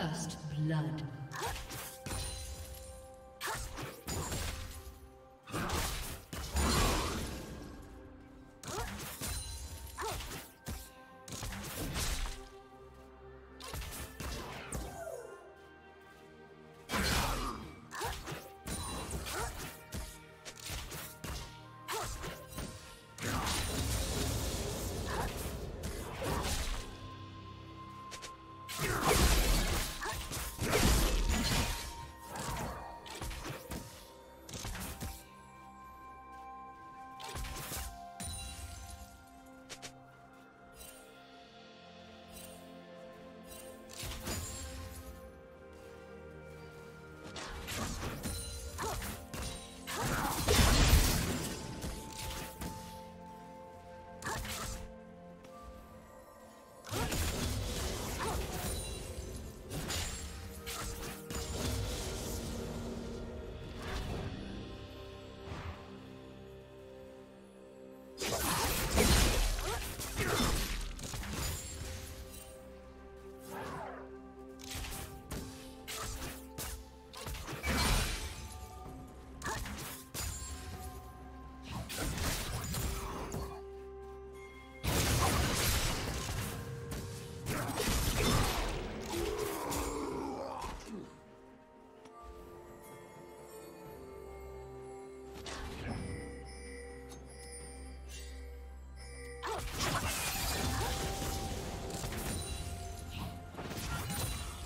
First blood.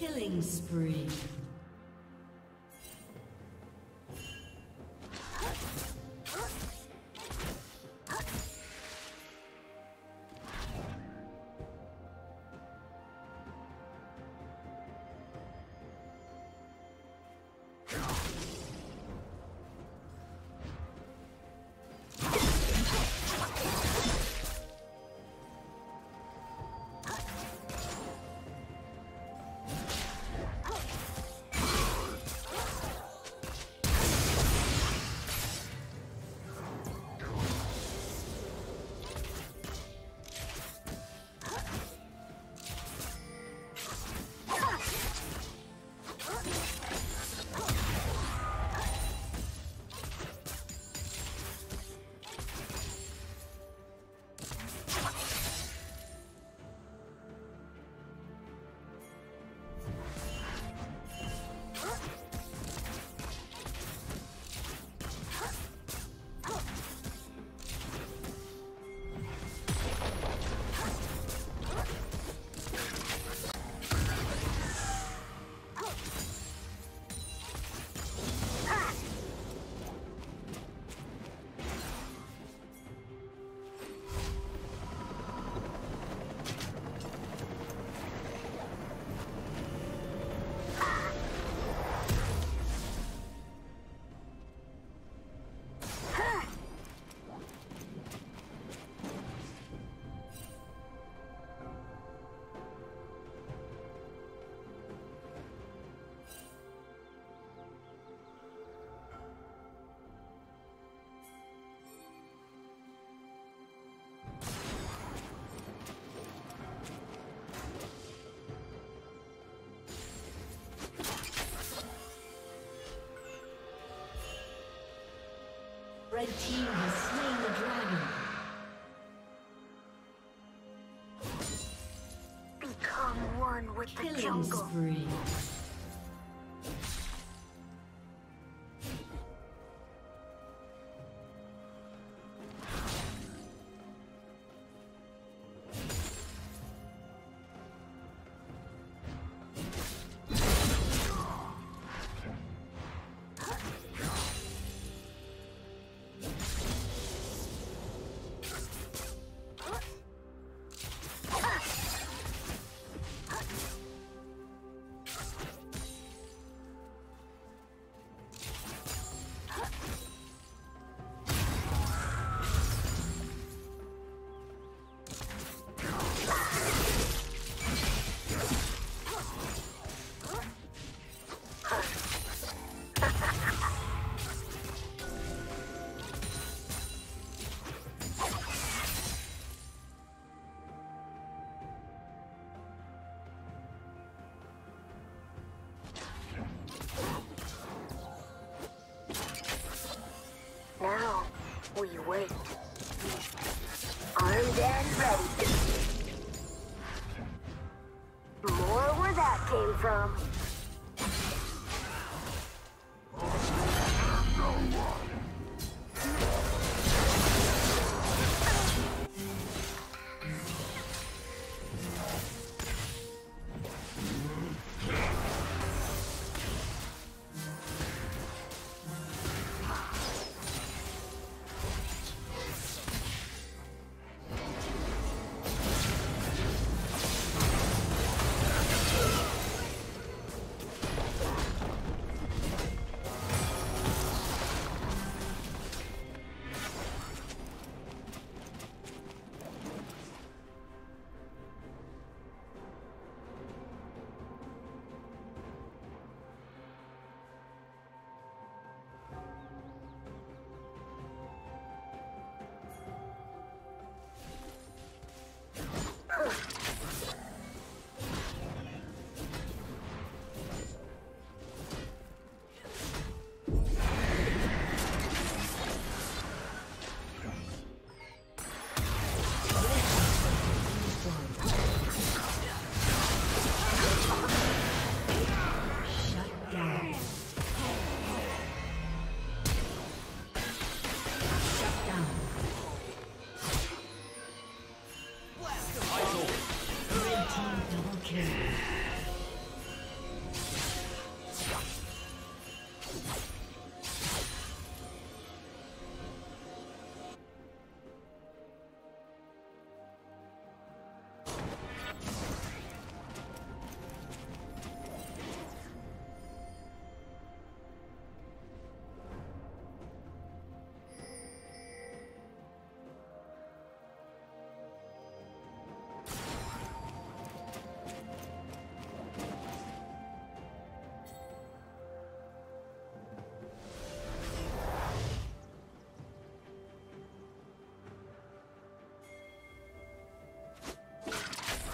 Killing spree. Red team has slain the dragon. Become one with the jungle. Killing spree.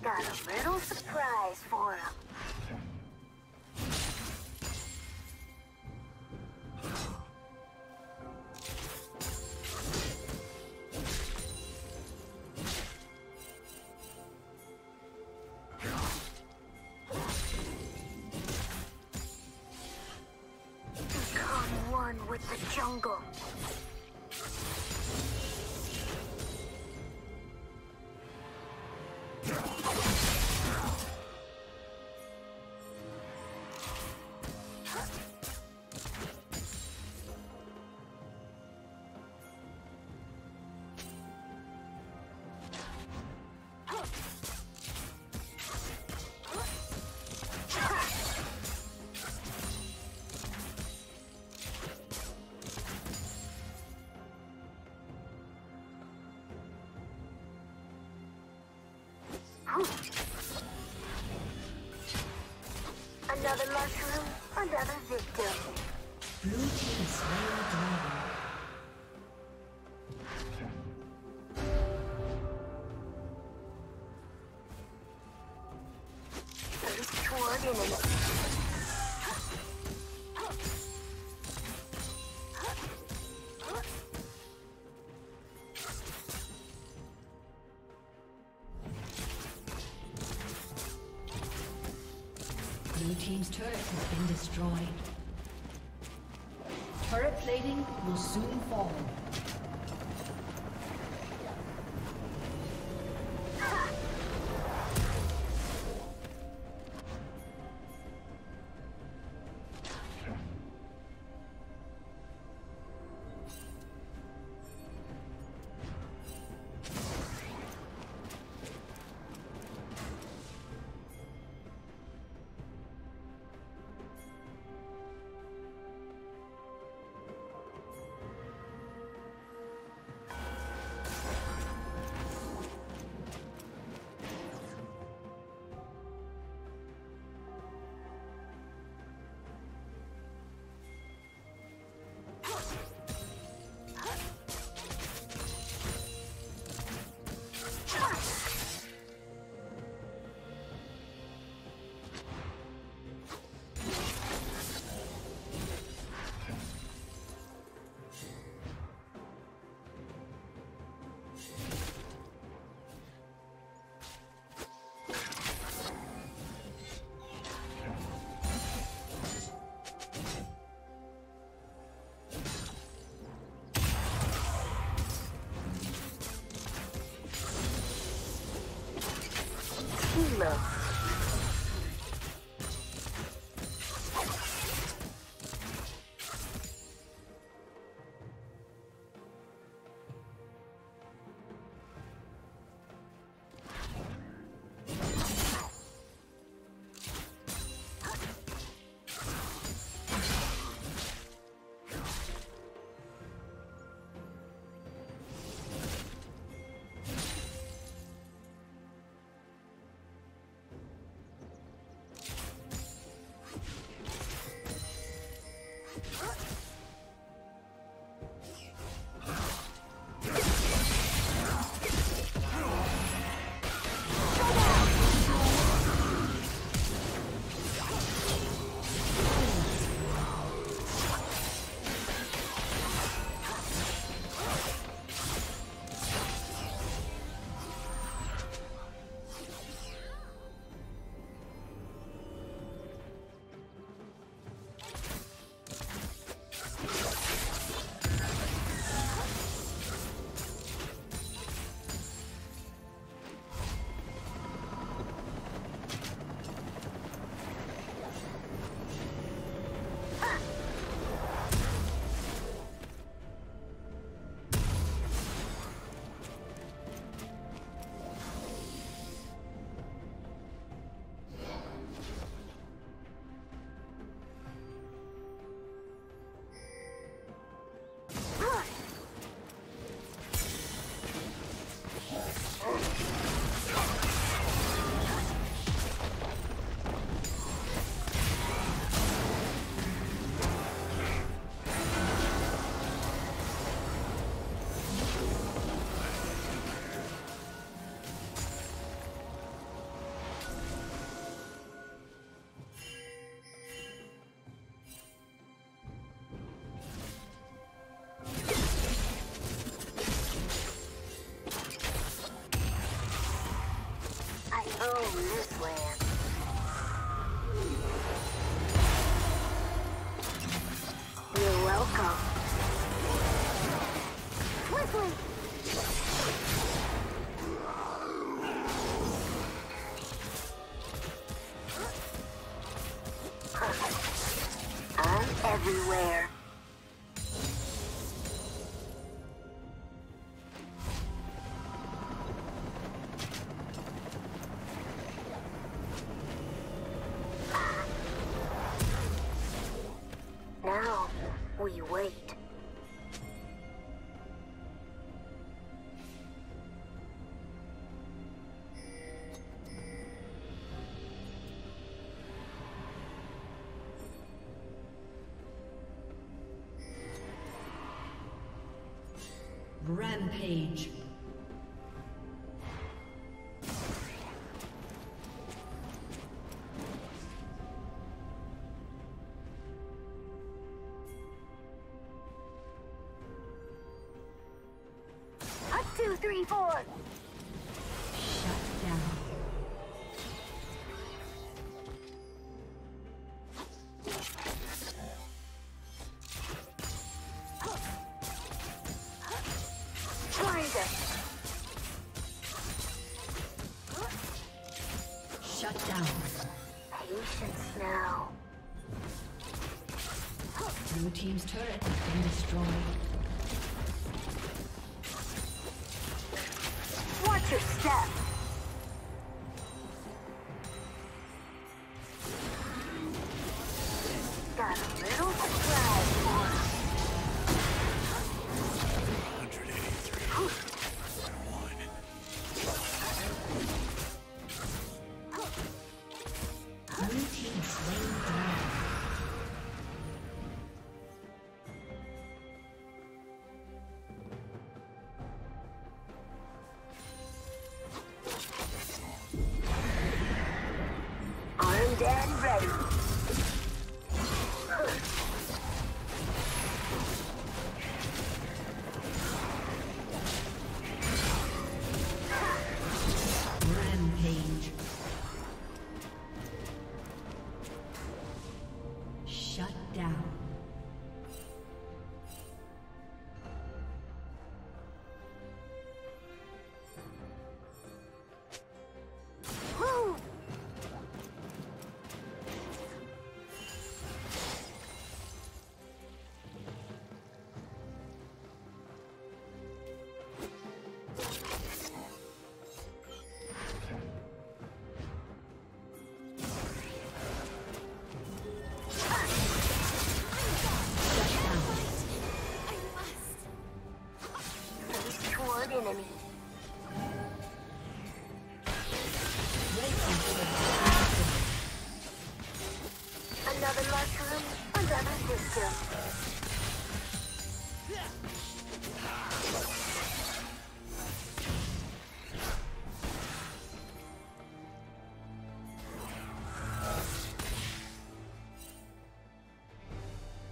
Got a little surprise for him. Become one with the jungle. Another mushroom, another victim. Blue team slain dragon. Team's turret has been destroyed. Turret plating will soon fall. No. Everywhere. Now we wait. Rampage. Up 2, 3, 4. Blue team's turret has been destroyed. Watch your step! Got a little crowd for us. 183. One. Blue team slain down.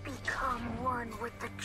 Become one with the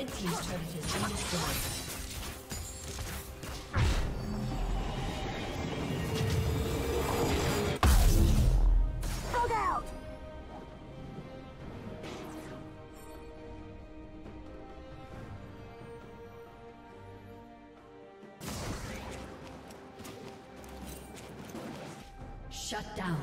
Red team's turret has been destroyed. Shut down.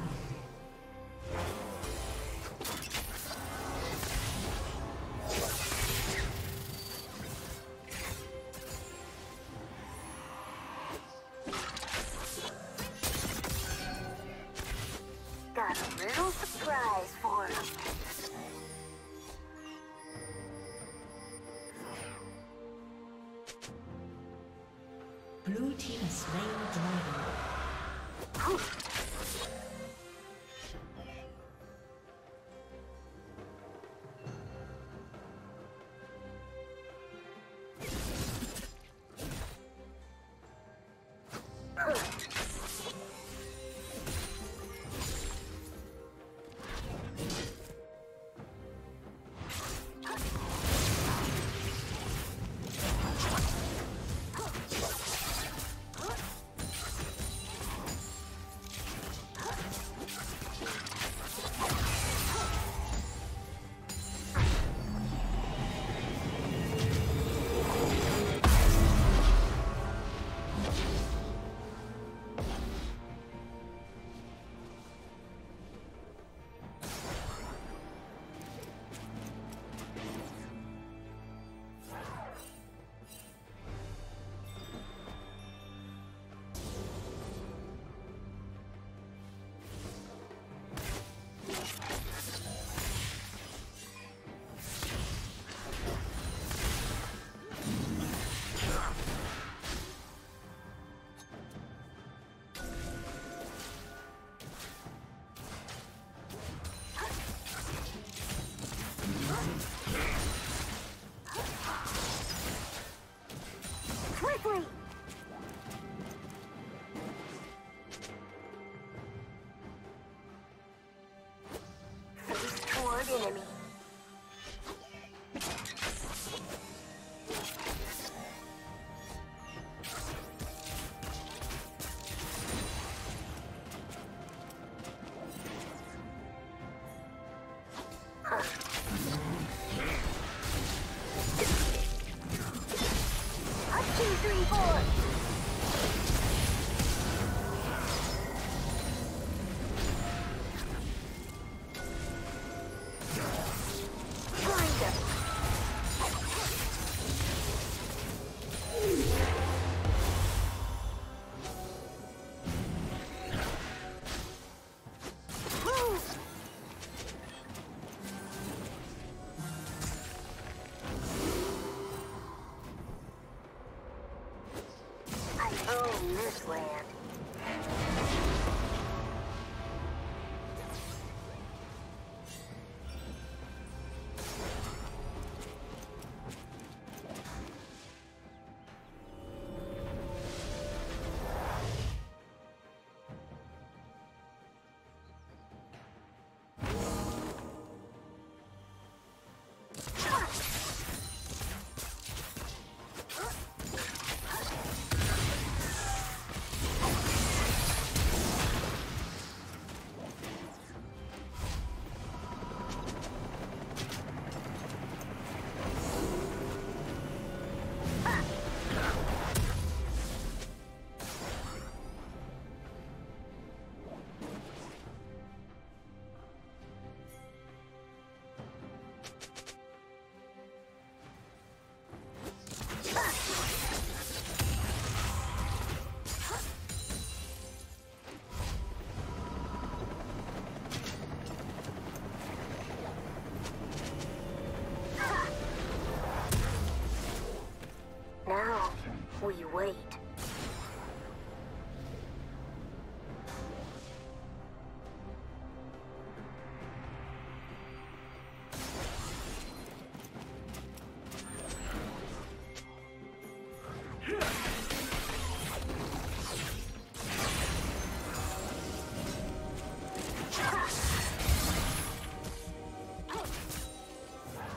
Got a little surprise for you. Enemy. Wait.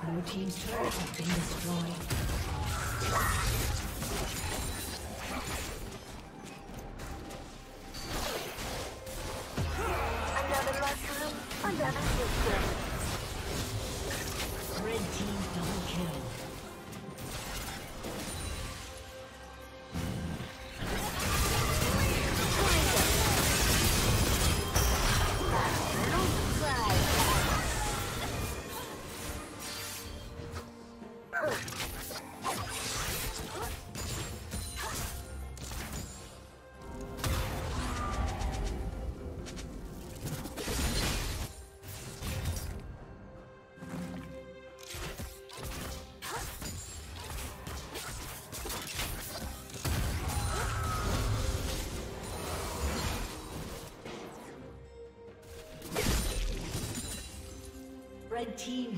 Blue team's turret have been destroyed. Red team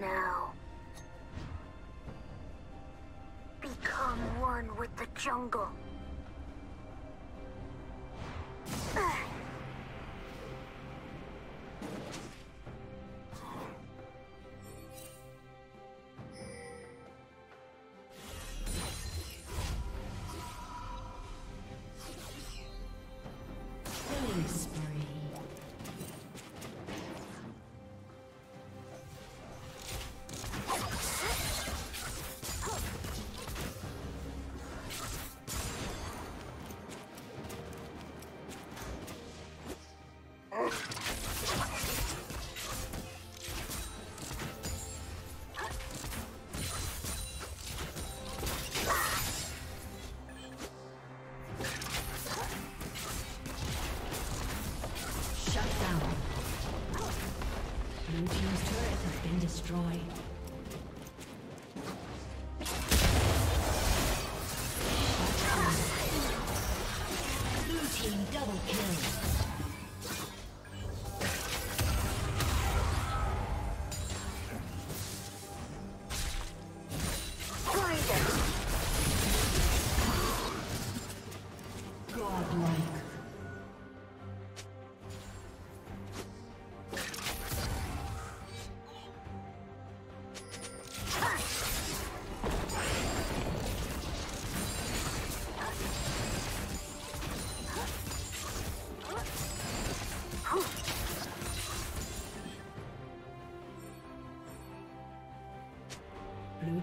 Now, become one with the jungle. Destroyed. Blue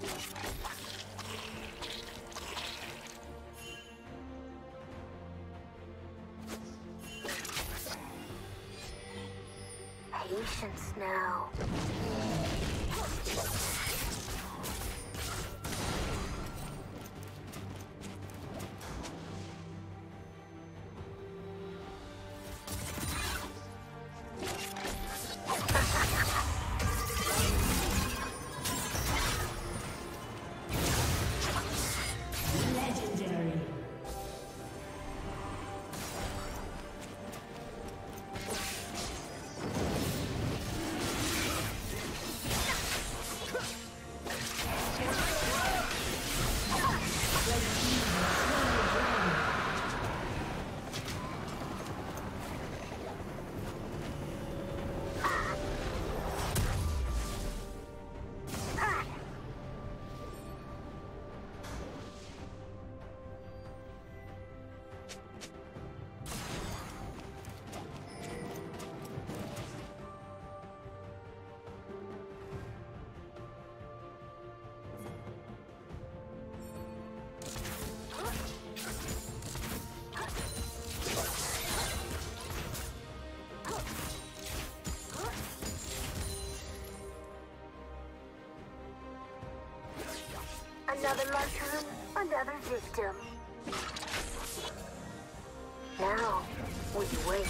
Patience now. Another lifetime, another victim. Now, we wait.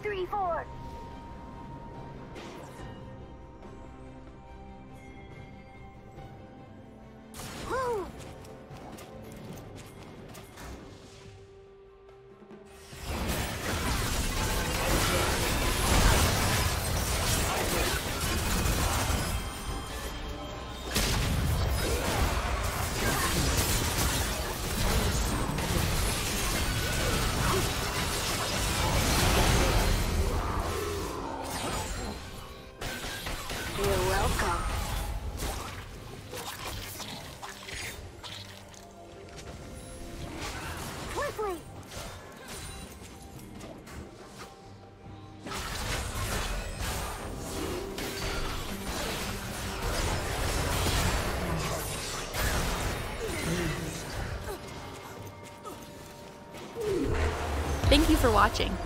2, 3, 4. Woo! Thank you for watching.